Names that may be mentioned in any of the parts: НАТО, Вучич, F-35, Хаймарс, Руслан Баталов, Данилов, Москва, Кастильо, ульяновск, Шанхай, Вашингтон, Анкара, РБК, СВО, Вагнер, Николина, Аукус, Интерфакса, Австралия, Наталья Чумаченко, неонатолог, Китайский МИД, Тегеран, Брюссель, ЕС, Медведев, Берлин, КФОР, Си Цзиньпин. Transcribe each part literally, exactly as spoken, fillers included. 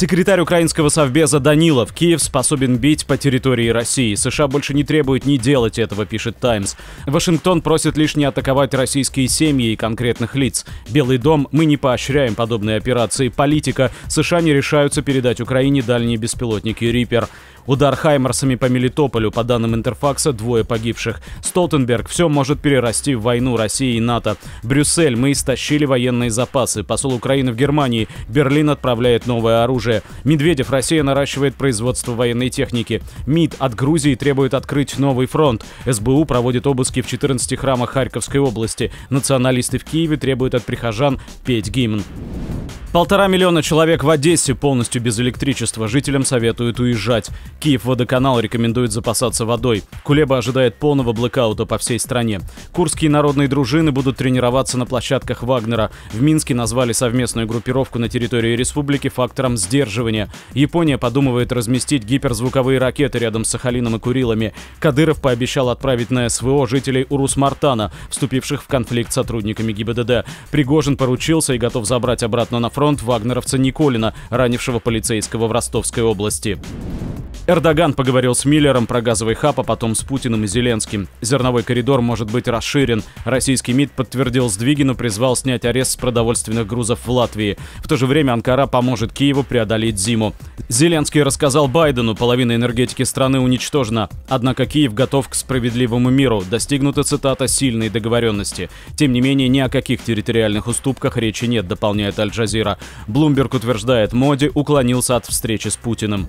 Секретарь украинского совбеза Данилов. Киев способен бить по территории России. США больше не требует не делать этого, пишет Таймс. Вашингтон просит лишь не атаковать российские семьи и конкретных лиц. Белый дом. Мы не поощряем подобные операции. Политика. США не решаются передать Украине дальние беспилотники «Риппер». Удар хаймарсами по Мелитополю. По данным Интерфакса, двое погибших. Столтенберг. Все может перерасти в войну России и НАТО. Брюссель. Мы истощили военные запасы. Посол Украины в Германии. Берлин отправляет новое оружие. Медведев. Россия наращивает производство военной техники. МИД от Грузии требует открыть новый фронт. эс бэ у проводит обыски в четырнадцати храмах Харьковской области. Националисты в Киеве требуют от прихожан петь гимн. Полтора миллиона человек в Одессе полностью без электричества. Жителям советуют уезжать. Киев-водоканал рекомендует запасаться водой. Кулеба ожидает полного блэкаута по всей стране. Курские народные дружины будут тренироваться на площадках Вагнера. В Минске назвали совместную группировку на территории республики фактором сдерживания. Япония подумывает разместить гиперзвуковые ракеты рядом с Сахалином и Курилами. Кадыров пообещал отправить на эс вэ о жителей Урус-Мартана, вступивших в конфликт с сотрудниками гэ и бэ дэ дэ. Пригожин поручился и готов забрать обратно на фронт. фронт вагнеровца Николина, ранившего полицейского в Ростовской области. Эрдоган поговорил с Миллером про газовый хаб, а потом с Путиным и Зеленским. Зерновой коридор может быть расширен. Российский МИД подтвердил сдвиги, но призвал снять арест с продовольственных грузов в Латвии. В то же время Анкара поможет Киеву преодолеть зиму. Зеленский рассказал Байдену, половина энергетики страны уничтожена. Однако Киев готов к справедливому миру. Достигнута, цитата, сильной договоренности. Тем не менее, ни о каких территориальных уступках речи нет, дополняет Аль-Джазира. Блумберг утверждает, Моди уклонился от встречи с Путиным.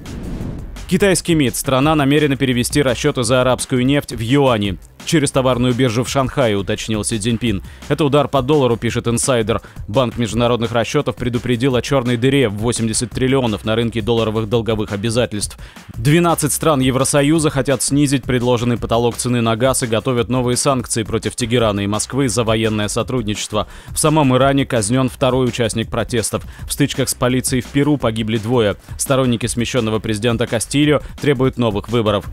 Китайский МИД. Страна намерена перевести расчеты за арабскую нефть в юани. Через товарную биржу в Шанхае, уточнил Си Цзиньпин. Это удар по доллару, пишет инсайдер. Банк международных расчетов предупредил о черной дыре в восемьдесят триллионов на рынке долларовых долговых обязательств. двенадцать стран Евросоюза хотят снизить предложенный потолок цены на газ и готовят новые санкции против Тегерана и Москвы за военное сотрудничество. В самом Иране казнен второй участник протестов. В стычках с полицией в Перу погибли двое. Сторонники смещенного президента Кастильо требуют новых выборов.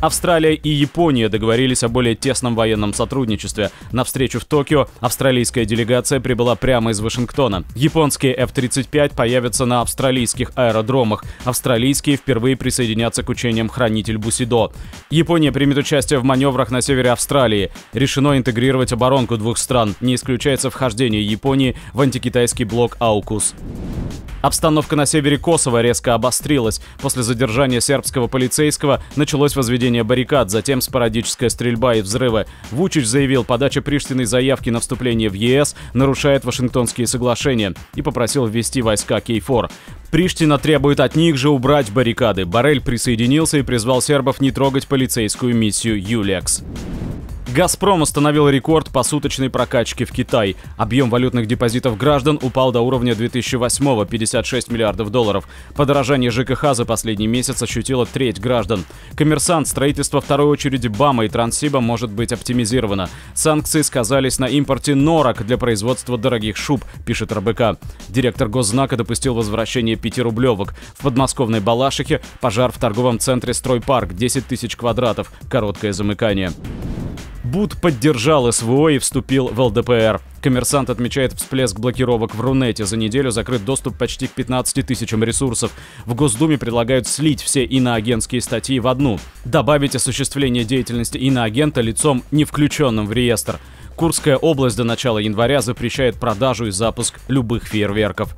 Австралия и Япония договорились о более тесном военном сотрудничестве. На встречу в Токио австралийская делегация прибыла прямо из Вашингтона. Японские эф тридцать пять появятся на австралийских аэродромах. Австралийские впервые присоединятся к учениям «Хранитель Бусидо». Япония примет участие в маневрах на севере Австралии. Решено интегрировать оборонку двух стран. Не исключается вхождение Японии в антикитайский блок «Аукус». Обстановка на севере Косово резко обострилась. После задержания сербского полицейского началось возведение баррикад, затем спорадическая стрельба и взрывы. Вучич заявил, подача Приштиной заявки на вступление в е эс нарушает Вашингтонские соглашения, и попросил ввести войска кей фор. Приштина требует от них же убрать баррикады. Боррель присоединился и призвал сербов не трогать полицейскую миссию «Юлекс». «Газпром» установил рекорд по суточной прокачке в Китай. Объем валютных депозитов граждан упал до уровня две тысячи восьмого – пятьдесят шесть миллиардов долларов. Подорожание ЖКХ за последний месяц ощутила треть граждан. «Коммерсант», строительство второй очереди БАМа и Транссиба может быть оптимизировано. Санкции сказались на импорте норок для производства дорогих шуб, пишет эр бэ ка. Директор Госзнака допустил возвращение пятирублевок. В подмосковной Балашихе пожар в торговом центре «Стройпарк», десять тысяч квадратов. Короткое замыкание. БУД поддержал эс вэ о и вступил в эл дэ пэ эр. «Коммерсант» отмечает всплеск блокировок в Рунете. За неделю закрыт доступ почти к пятнадцати тысячам ресурсов. В Госдуме предлагают слить все иноагентские статьи в одну. Добавить осуществление деятельности иноагента лицом, не включенным в реестр. Курская область до начала января запрещает продажу и запуск любых фейерверков.